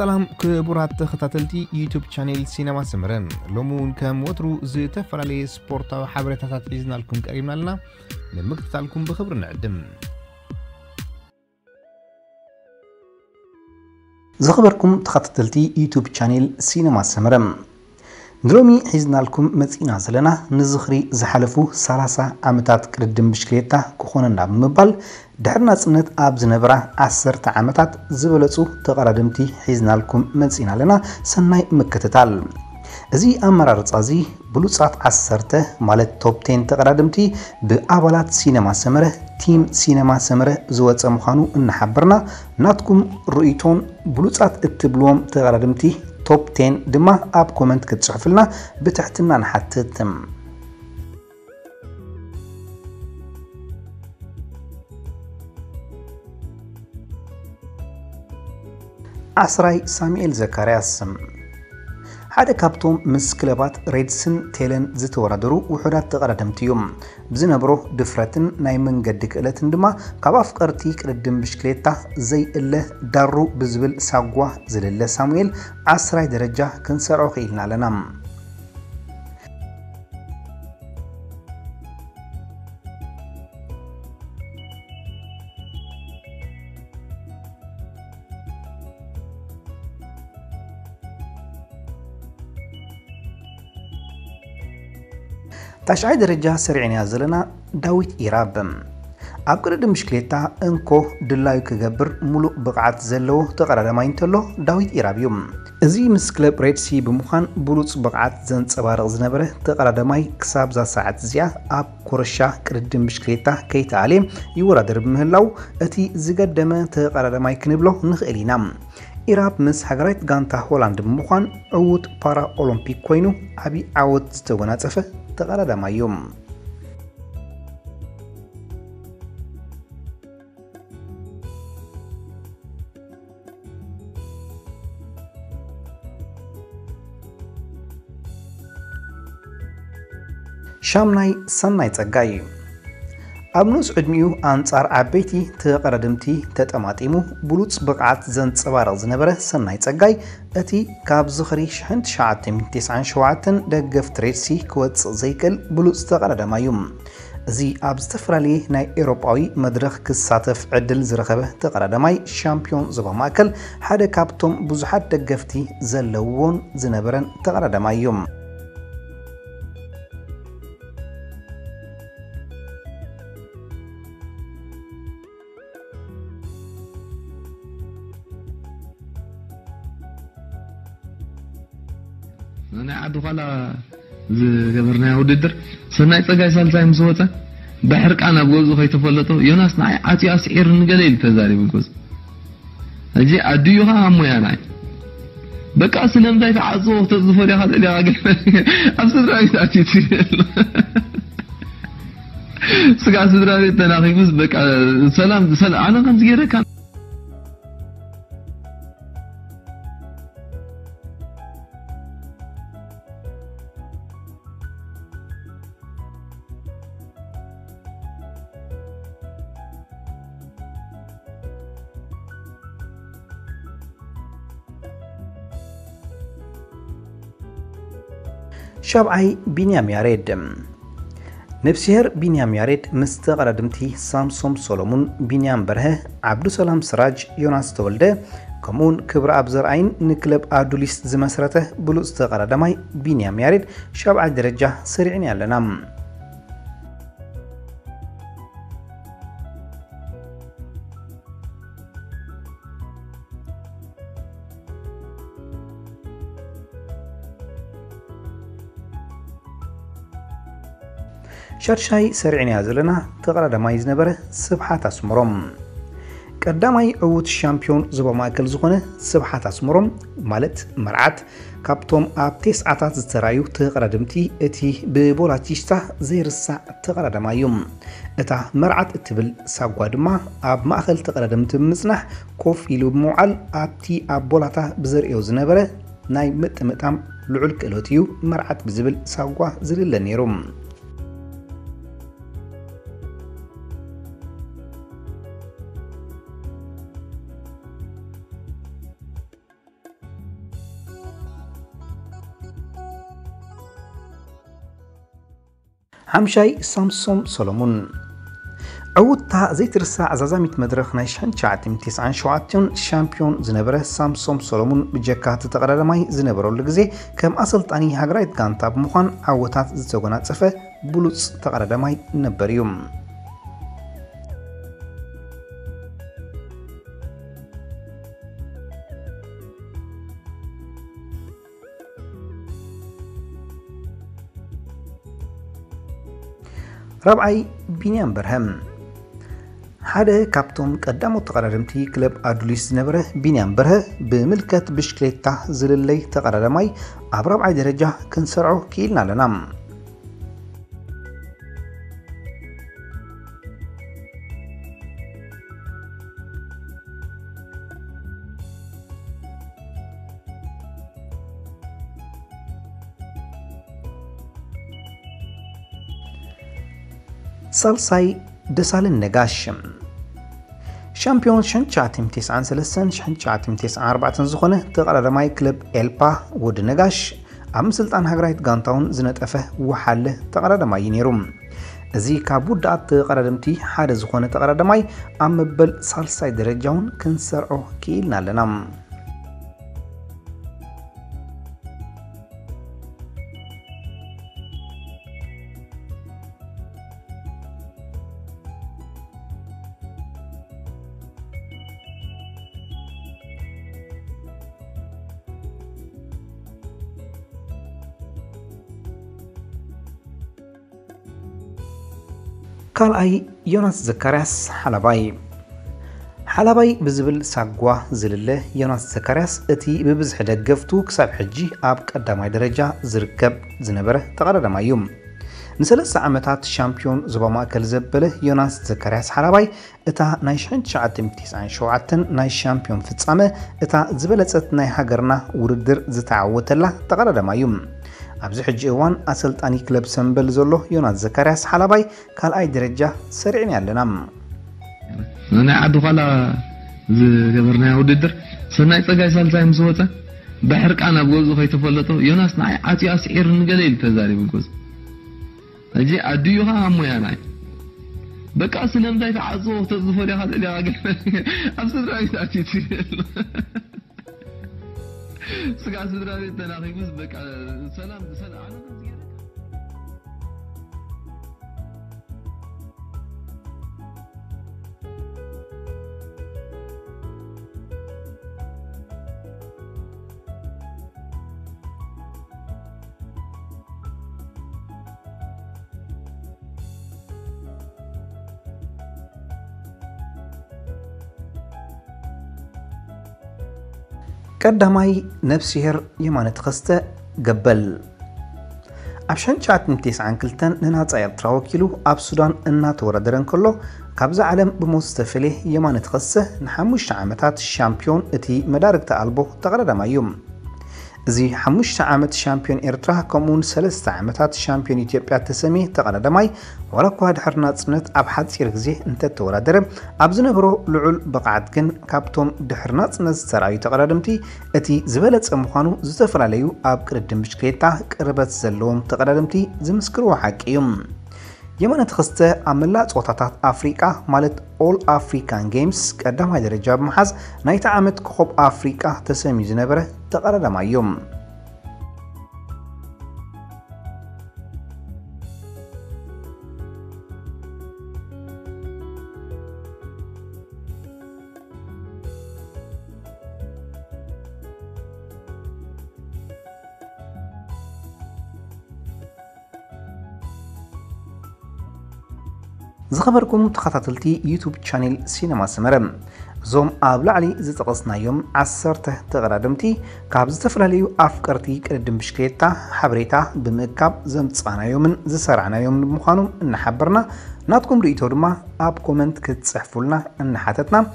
سلام كبرات خطاتلتي يوتيوب شانل سينما سمرن لمون كم وترو زي تفرالي سبورت وحبرتات عزنا لكم كريمنا لنا لمقتطع لكم بخبر نعدم زخبركم تخطاتلتي يوتيوب شانل سينما سمرن درومي حزنا لكم مزينا زلنا نزخري زحلفو 30 عمتات كردم بشكليتا كخونا نعم مبال دحرنا صنت اب زنبره 10 عمتات زبلصو تقرادمتي حزنا لكم مزينا لنا سناي مكتتال ازي امرارص ازي بلوصات 10 مالت توب 10 تقرادمتي بابالات سينما سمره تيم سينما سمره زوص مخانو نحبرنا ناتكم رؤيتون بلوصات اتبلوم تقرادمتي توب 10 دما اب كومنت كتصحف لنا بتحتنا نحتتم عسراي سامييل زكرياس هذا كابتوم مسكلبات ريدسن تيلن زتوردرو وحدات تقردمتيوم بزنبرو دفرتن نايمن قدك الاتن دما كباف قرتيك ردم بشكليتا زي اللي دارو بزبل ساقوة زل اللي سامويل عسراي درجة كنسرعو خيلنا لنام تشعيد الرجاء سرعين يازلنا داويت إيراب أبقرد مشكلتا انكو دلايو كغبر ملو بقعات زلو تقرد ما ينتلو داويت إيراب يوم ازي مسكلب ريدسي بمخان بلوص بقعات زنت سبارغ زنبره تقرد ماي كساب زا ساعت زيا أب كورشا كرد مشكلتا كي تعليم يورادر بمهلاو اتي زيقدما تقرد ماي كنبلو نخيلينام إيراب مس حقرات غانتا هولاند بمخان عود بارا أولمبيك كوينو عبي عود ستوانا تفه تقرد ما يوم شامناي سناي تقاي أبنوس عدميو أنصار عبيتي تقردمتي تتأماتيمو بلوتس بقعات زنت سبارغ زنبره سناي تقاي أتي كاب زخري شحنت شعاتم 9 دقف تريسي كواتس زيكل بلوتس تقرد ما يوم زي أبستفرالي ناي إيروباوي مدرخ كساتف عدل زرخبه تقرد ماي شامبيون زبا ماكل حدا كابتم بزحات دقفتي زلوون زنبرن تقرد ما يوم أنا عاد وخلا جبرناه وددر سناي تجاي سالتاي مسوته بحرك أنا بوزو خي تفلتو يوناس ناي عتي أسعير نقليل تزاري بوز أجي أديو ها هم وياي بك أسلم زي تعزوه تزفر يا خالد يا قلبي أبصر رأيك أتي تيل سكاس درابي تناخي بس بك سلام سلام أنا كم زيرك شابعي بنيام ياريد نفسير بنيام ياريد مستقردمتي سامسون سولومون بنيام بره عبدو سلام سراج يوناس تولده كمون كبر أبزر عين نكلب أدوليست زمسرته بلو استقردمي بنيام ياريد شابعي درجة سريعين لنام شرشاي سرعين يازلنا تقرد مايز نبره سبحات اسمرم قداماي عود الشامبيون زبا ماكل زخونه سبحات اسمرم مالت مرعت كابتوم اب 9 زترايو تقردمتي اتي ببولاتيشتا زيرسا تقرد مايوم اتا مرعت اتبل ساغوا دما اب ماخل تقردمت مصنح كوف يلو موعل ابتي اب بولاتا بزريو زنبره ناي متمتام لعل كلوتيو مرعت بزبل ساغوا زلل نيروم همشای سامسون سلمون. عودتها زيت رساع زازمة مدرخ نيشان شعتم تسعان شعتم شامبيون زنبرة سامسون سولومون بجكات تقرر ماي زنبرة لجزء كم أصل تاني هجرات كان تاب مخان عودتها زوجنات صفة بلوس تقرر ماي نبريوم. رابعي بنيام برهم. حدا كابتوم قدامو تقررمتي كلب أدوليس نبره بنيام بره بملكة بشكليتا زللي تقررماي عبر رابعي درجة كنسرعو كيلنا لنام. سالساي دسال النجاش شامبيون شنشاتم تسعان سلسان شنشاتم تسعان أربعة زخنة تقرر ماي كلب إلبا ود نجاش عم سلطان هجرات جانتاون زنت أفه وحله تقرر ماي نيروم زي كابود عط تقرر متي حار زخنة تقرر ماي عم بل سالساي درجون كنسر أو كيلنا لنام. قال أي يونس زكرياس حلباي بزبل ساقوة زلله يونس زكرياس اتي ببزح دقفتو كساب حجي اب قداماي درجة زركب زنبره تقرر ما يوم نسلس عمتات شامبيون زباما كالزبله يونس زكرياس حلباي اتا نايشان شعتم تسعان شوعتن ناي شامبيون فتسامه اتا زبلتت ناي حقرنا وردر زتعوتله تقرر ما يوم أبز حج إيوان أسلت أني كلب سنبل زلو يونات زكرياس حلباي كال أي درجة سريعني لنام أنا عدو قال زغبرنا وددر سنعي تقاي سالتاي مسوطة بحرك أنا بوزو خي تفلطو يوناس نعي عطي أسعير نقليل تزاري بكوز أجي عدو يوها همو ياناي بك أسلم داي تعصوه تزفر يا خالي يا قلبي أبسد رأيك تأتي تسير قداماي نفسير يمانت خسته قبل عشان شعت متيس عن كلتن ننهات عيب تراوكيلو اب سودان انات وردرن كله كابزا عالم بمستفله يمانت خسته نحموش عامتات الشامبيون اتي مدارك تقلبو تقرر ما يوم زي حموش عامت الشامبيون إرتراها كمون سلسة عامتات الشامبيون إثيوبيا تسمي تقرر ماي ولكو هاد حرنات سنت أب حد سيرغزي انت توردرم أبزن برو لعل بقعدكن كابتوم دحرنات سنت سرايو تقررمتي اتي زبالت أمخانو زتفر عليو أب كردن بشكليتا كربت زلوم تقررمتي زمسكرو حاكيوم يمنت خسته عملات وطاطات أفريقيا مالت All African Games قدام هاي درجة بمحز نايت عامت كخوب أفريقيا تسمي زنبرة تقرر ما يوم زخبركم تخططلتي يوتيوب شانل سينما سمرم زوم أبل علي زتقصنا يوم عصرته تغردمتي كاب زتفرليو أفكرتي كردم بشكلتا حبريتا بمكاب زمتصانا يوم زسرعنا يوم بمخانم نحبرنا ناتكم ريتور ما أب كومنت كتصحفولنا نحاتتنا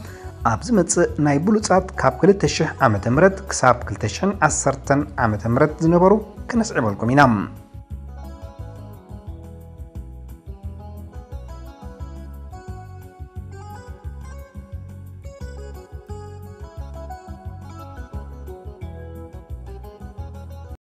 أب زمتص نايبولوتسات كاب كل تشح عام تمرد كساب كل تشحن عصرتن عام تمرد زنبرو كنسعب لكم ينام.